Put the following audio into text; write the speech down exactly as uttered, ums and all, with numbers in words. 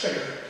spirit.